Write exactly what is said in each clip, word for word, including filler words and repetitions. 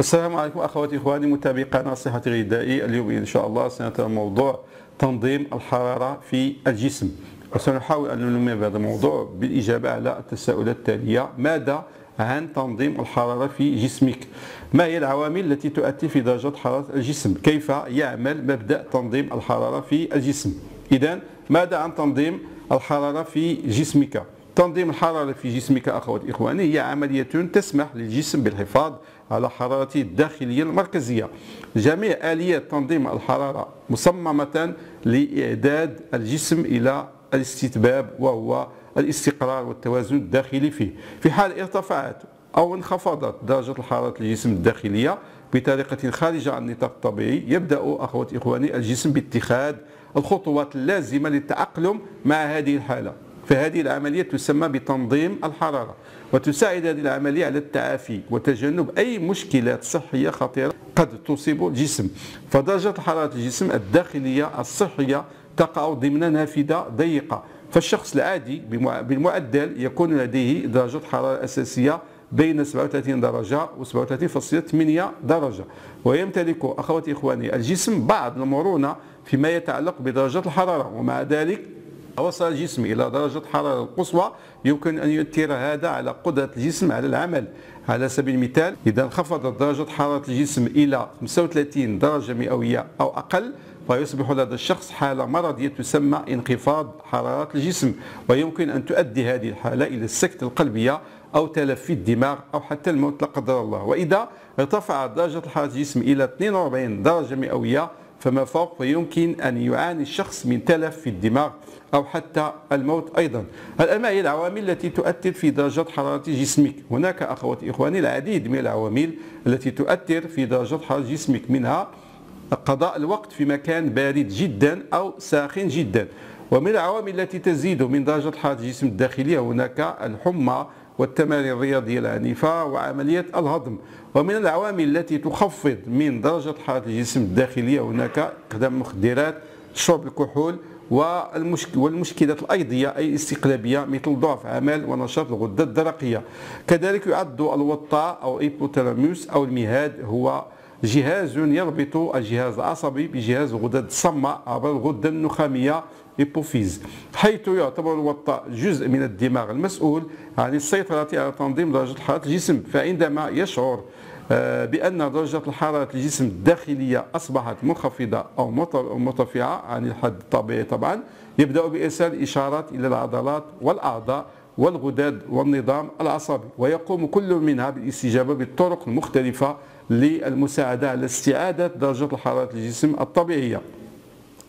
السلام عليكم أخواتي إخواني متابعي قناة صحه غذائي. اليوم إن شاء الله سنتناول موضوع تنظيم الحرارة في الجسم، وسنحاول أن نلم بهذا الموضوع بالإجابة على التساؤلات التالية: ماذا عن تنظيم الحرارة في جسمك؟ ما هي العوامل التي تؤثر في درجة حرارة الجسم؟ كيف يعمل مبدأ تنظيم الحرارة في الجسم؟ إذن ماذا عن تنظيم الحرارة في جسمك؟ تنظيم الحرارة في جسمك أخواتي إخواني هي عملية تسمح للجسم بالحفاظ على حرارته الداخلية المركزية. جميع آليات تنظيم الحرارة مصممة لإعداد الجسم إلى الاستتباب وهو الاستقرار والتوازن الداخلي فيه. في حال ارتفعت أو انخفضت درجة حرارة الجسم الداخلية بطريقة خارجة عن النطاق الطبيعي، يبدأ أخوتي إخواني الجسم باتخاذ الخطوات اللازمة للتأقلم مع هذه الحالة. فهذه العملية تسمى بتنظيم الحرارة، وتساعد هذه العملية على التعافي وتجنب أي مشكلات صحية خطيرة قد تصيب الجسم. فدرجة حرارة الجسم الداخلية الصحية تقع ضمن نافذة ضيقة، فالشخص العادي بالمعدل يكون لديه درجة حرارة أساسية بين سبعة وثلاثين درجة و سبعة وثلاثين فاصلة ثمانية درجة، ويمتلك أخوتي إخواني الجسم بعض المرونة فيما يتعلق بدرجة الحرارة. ومع ذلك وصل الجسم إلى درجة حرارة القصوى يمكن أن يؤثر هذا على قدرة الجسم على العمل. على سبيل المثال، إذا انخفضت درجة حرارة الجسم إلى خمسة وثلاثين درجة مئوية أو أقل، فيصبح لدى الشخص حالة مرضية تسمى انخفاض حرارة الجسم، ويمكن أن تؤدي هذه الحالة إلى السكتة القلبية أو تلف الدماغ أو حتى الموت لا قدر الله. وإذا ارتفعت درجة حرارة الجسم إلى اثنين وأربعين درجة مئوية فما فوق، فيمكن أن يعاني الشخص من تلف في الدماغ أو حتى الموت أيضا. الآن ما هي العوامل التي تؤثر في درجة حرارة جسمك؟ هناك أخواتي إخواني العديد من العوامل التي تؤثر في درجة حرارة جسمك، منها قضاء الوقت في مكان بارد جدا أو ساخن جدا. ومن العوامل التي تزيد من درجة حرارة الجسم الداخلية هناك الحمى والتمارين الرياضية العنيفة وعمليات الهضم. ومن العوامل التي تخفض من درجة حرارة الجسم الداخلية هناك إقدام مخدرات، شرب الكحول، والمشكلات الأيضية أي الاستقلابية مثل ضعف عمل ونشاط الغدة الدرقية. كذلك يعد الوطاء أو الايبوتاميوس أو المهاد هو جهاز يربط الجهاز العصبي بجهاز الغدد الصماء عبر الغدة النخامية هبوفيز، حيث يعتبر الوطاء جزء من الدماغ المسؤول عن السيطرة على تنظيم درجة حرارة الجسم. فعندما يشعر بأن درجة حرارة الجسم الداخلية أصبحت منخفضة أو مرتفعة عن الحد الطبيعي طبعا، يبدأ بإرسال إشارات إلى العضلات والأعضاء والغدد والنظام العصبي، ويقوم كل منها بالاستجابة بالطرق المختلفة للمساعدة على استعادة درجة حرارة الجسم الطبيعية.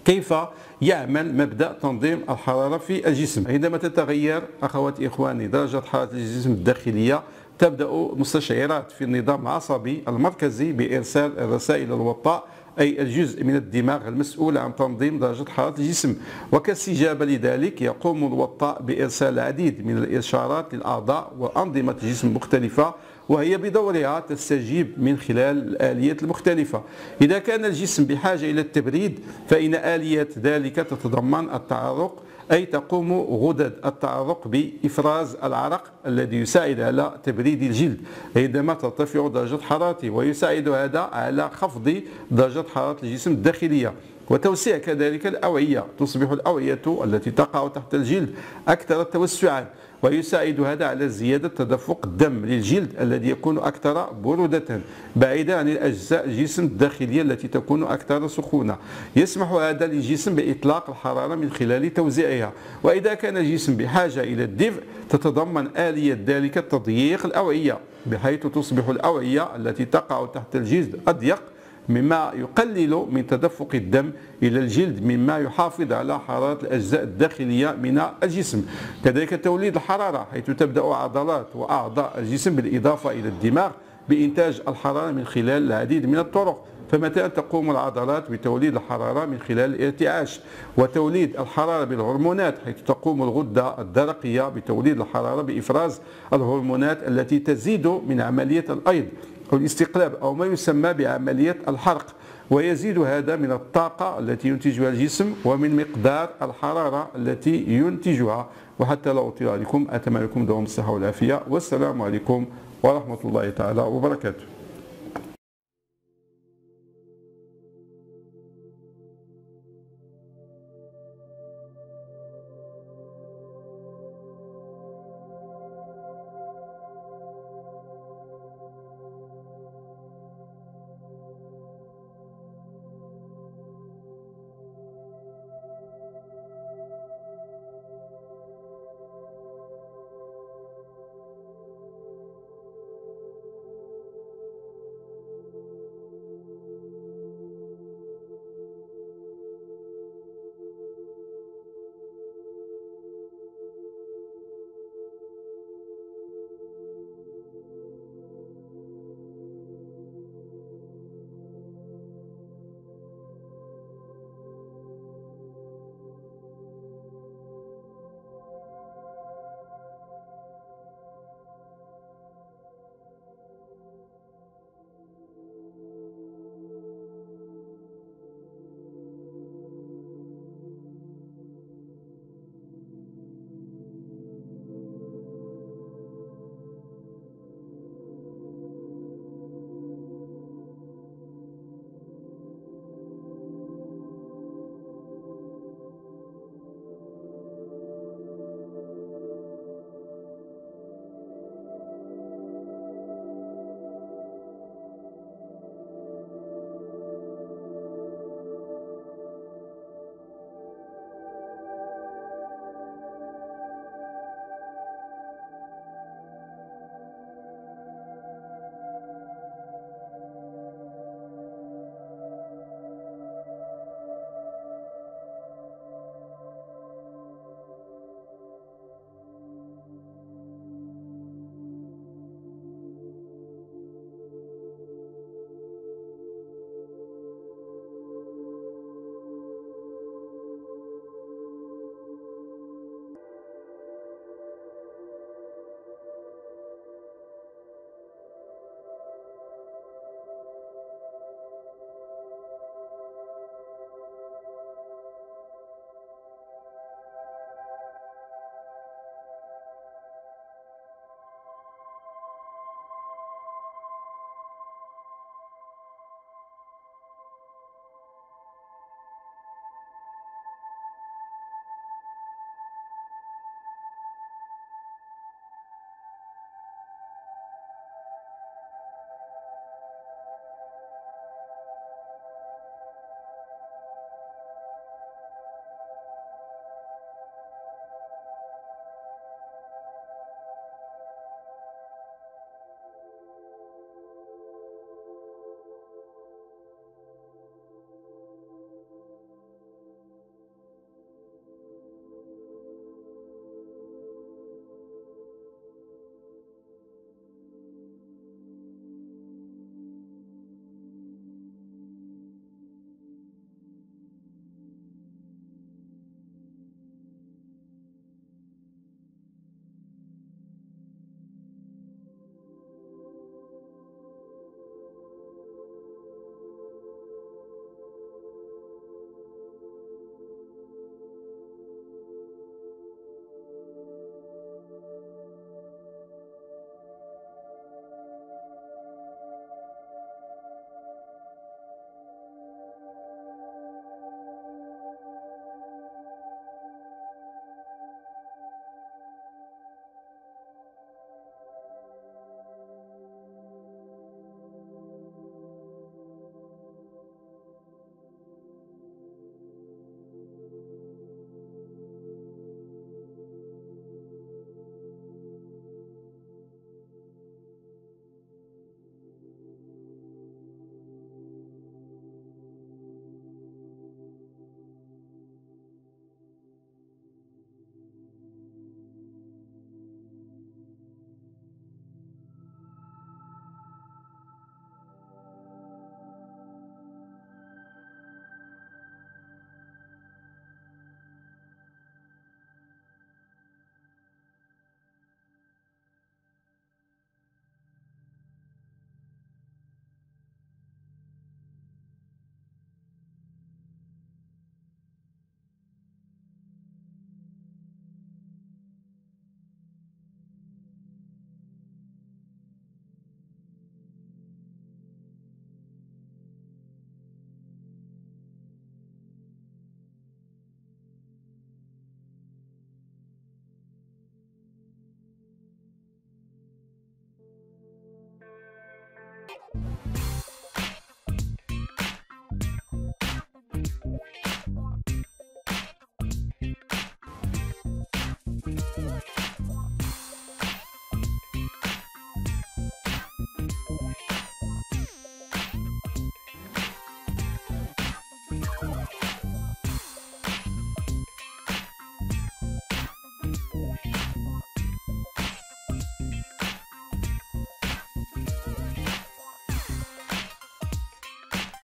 كيف يعمل مبدأ تنظيم الحرارة في الجسم؟ عندما تتغير أخواتي إخواني درجة حرارة الجسم الداخلية، تبدأ مستشعرات في النظام العصبي المركزي بإرسال الرسائل الوطاء أي الجزء من الدماغ المسؤول عن تنظيم درجة حرارة الجسم، وكاستجابة لذلك يقوم الوطاء بإرسال العديد من الإشارات للأعضاء وأنظمة الجسم المختلفة، وهي بدورها تستجيب من خلال الآليات المختلفة. إذا كان الجسم بحاجة إلى التبريد، فإن آلية ذلك تتضمن التعرق، أي تقوم غدد التعرق بإفراز العرق الذي يساعد على تبريد الجلد عندما ترتفع درجة حرارته، ويساعد هذا على خفض درجة حرارة الجسم الداخلية. وتوسيع كذلك الأوعية، تصبح الأوعية التي تقع تحت الجلد أكثر توسعا، ويساعد هذا على زيادة تدفق الدم للجلد الذي يكون أكثر برودة، بعيدا عن الأجزاء الجسم الداخلية التي تكون أكثر سخونة. يسمح هذا للجسم بإطلاق الحرارة من خلال توزيعها. وإذا كان الجسم بحاجة إلى الدفء، تتضمن آلية ذلك تضييق الأوعية، بحيث تصبح الأوعية التي تقع تحت الجلد أضيق، مما يقلل من تدفق الدم إلى الجلد، مما يحافظ على حرارة الأجزاء الداخلية من الجسم. كذلك توليد الحرارة، حيث تبدأ عضلات وأعضاء الجسم بالإضافة إلى الدماغ بإنتاج الحرارة من خلال العديد من الطرق. فمتى تقوم العضلات بتوليد الحرارة من خلال الارتعاش، وتوليد الحرارة بالهرمونات، حيث تقوم الغدة الدرقية بتوليد الحرارة بإفراز الهرمونات التي تزيد من عملية الأيض أو الاستقلاب أو ما يسمى بعملية الحرق. ويزيد هذا من الطاقة التي ينتجها الجسم ومن مقدار الحرارة التي ينتجها. وحتى لا أطيل عليكم أتمنى لكم دوام الصحة والعافية، والسلام عليكم ورحمة الله تعالى وبركاته.